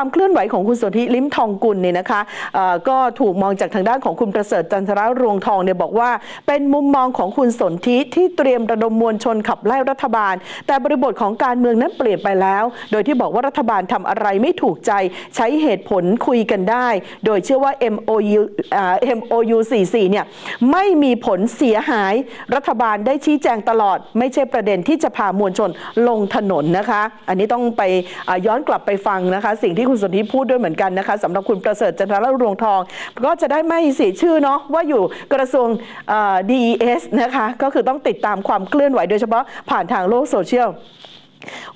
ความเคลื่อนไหวของคุณสนธิลิ้มทองกุลเนี่ยนะคะก็ถูกมองจากทางด้านของคุณประเสริฐจันทรรวงทองเนี่ยบอกว่าเป็นมุมมองของคุณสนธิที่เตรียมระดมมวลชนขับไล่รัฐบาลแต่บริบทของการเมืองนั้นเปลี่ยนไปแล้วโดยที่บอกว่ารัฐบาลทำอะไรไม่ถูกใจใช้เหตุผลคุยกันได้โดยเชื่อว่า MOU 44เนี่ยไม่มีผลเสียหายรัฐบาลได้ชี้แจงตลอดไม่ใช่ประเด็นที่จะพามวลชนลงถนนนะคะอันนี้ต้องไปย้อนกลับไปฟังนะคะสิ่งที่คุณสนธิพูดด้วยเหมือนกันนะคะสำหรับคุณประเสริฐจันทรรวงทองก็จะได้ไม่เสียชื่อเนาะว่าอยู่กระทรวง DES นะคะก็คือต้องติดตามความเคลื่อนไหวโดยเฉพาะผ่านทางโลกโซเชียล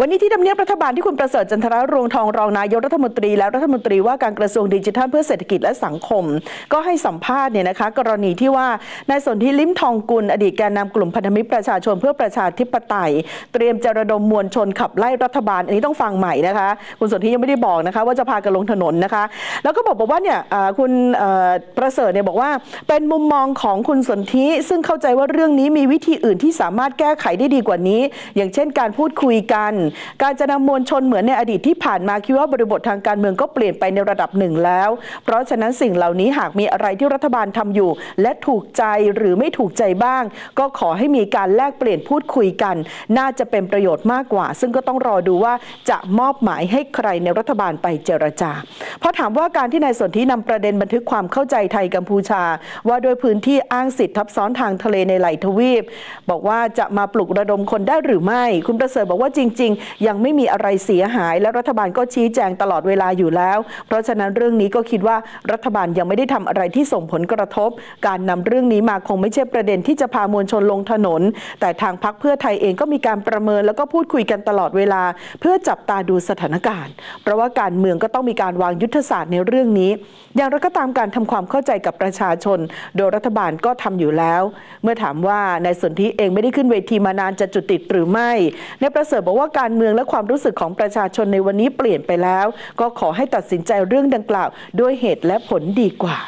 วันนี้ที่ทำเนียบรัฐบาลที่คุณประเสริฐจันทรรวงทองรองนายกรัฐมนตรีและรัฐมนตรีว่าการกระทรวงดิจิทัลเพื่อเศรษฐกิจและสังคมก็ให้สัมภาษณ์เนี่ยนะคะกรณีที่ว่านายสนธิลิ้มทองกุลอดีตแกนนำกลุ่มพันธมิตรประชาชนเพื่อประชาธิปไตยเตรียมจะระดมมวลชนขับไล่รัฐบาลอันนี้ต้องฟังใหม่นะคะคุณสนธิยังไม่ได้บอกนะคะว่าจะพากันลงถนนนะคะแล้วก็บอกว่าเนี่ยคุณประเสริฐเนี่ยบอกว่าเป็นมุมมองของคุณสนธิซึ่งเข้าใจว่าเรื่องนี้มีวิธีอื่นที่สามารถแก้ไขได้ดีกว่านี้อย่างเช่นการพูดคุยการจะนำมวลชนเหมือนในอดีตที่ผ่านมาคิดว่าบริบททางการเมืองก็เปลี่ยนไปในระดับหนึ่งแล้วเพราะฉะนั้นสิ่งเหล่านี้หากมีอะไรที่รัฐบาลทำอยู่และถูกใจหรือไม่ถูกใจบ้างก็ขอให้มีการแลกเปลี่ยนพูดคุยกันน่าจะเป็นประโยชน์มากกว่าซึ่งก็ต้องรอดูว่าจะมอบหมายให้ใครในรัฐบาลไปเจรจาเพราะถามว่าการที่นายสนธินำประเด็นบันทึกความเข้าใจไทยกัมพูชาว่าโดยพื้นที่อ้างสิทธิทับซ้อนทางทะเลในหลายทวีปบอกว่าจะมาปลุกระดมคนได้หรือไม่คุณประเสริฐบอกว่าจริงๆยังไม่มีอะไรเสียหายและรัฐบาลก็ชี้แจงตลอดเวลาอยู่แล้วเพราะฉะนั้นเรื่องนี้ก็คิดว่ารัฐบาลยังไม่ได้ทำอะไรที่ส่งผลกระทบการนำเรื่องนี้มาคงไม่ใช่ประเด็นที่จะพามวลชนลงถนนแต่ทางพรรคเพื่อไทยเองก็มีการประเมินแล้วก็พูดคุยกันตลอดเวลาเพื่อจับตาดูสถานการณ์เพราะว่าการเมืองก็ต้องมีการวางยุทธศาสตร์ในเรื่องนี้อย่างไรก็ตามการทำความเข้าใจกับประชาชนโดยรัฐบาลก็ทำอยู่แล้วเมื่อถามว่านายสนธิเองไม่ได้ขึ้นเวทีมานานจะจุดติดหรือไม่นายประเสริฐบอกว่าการเมืองและความรู้สึกของประชาชนในวันนี้เปลี่ยนไปแล้วก็ขอให้ตัดสินใจเรื่องดังกล่าวด้วยเหตุและผลดีกว่า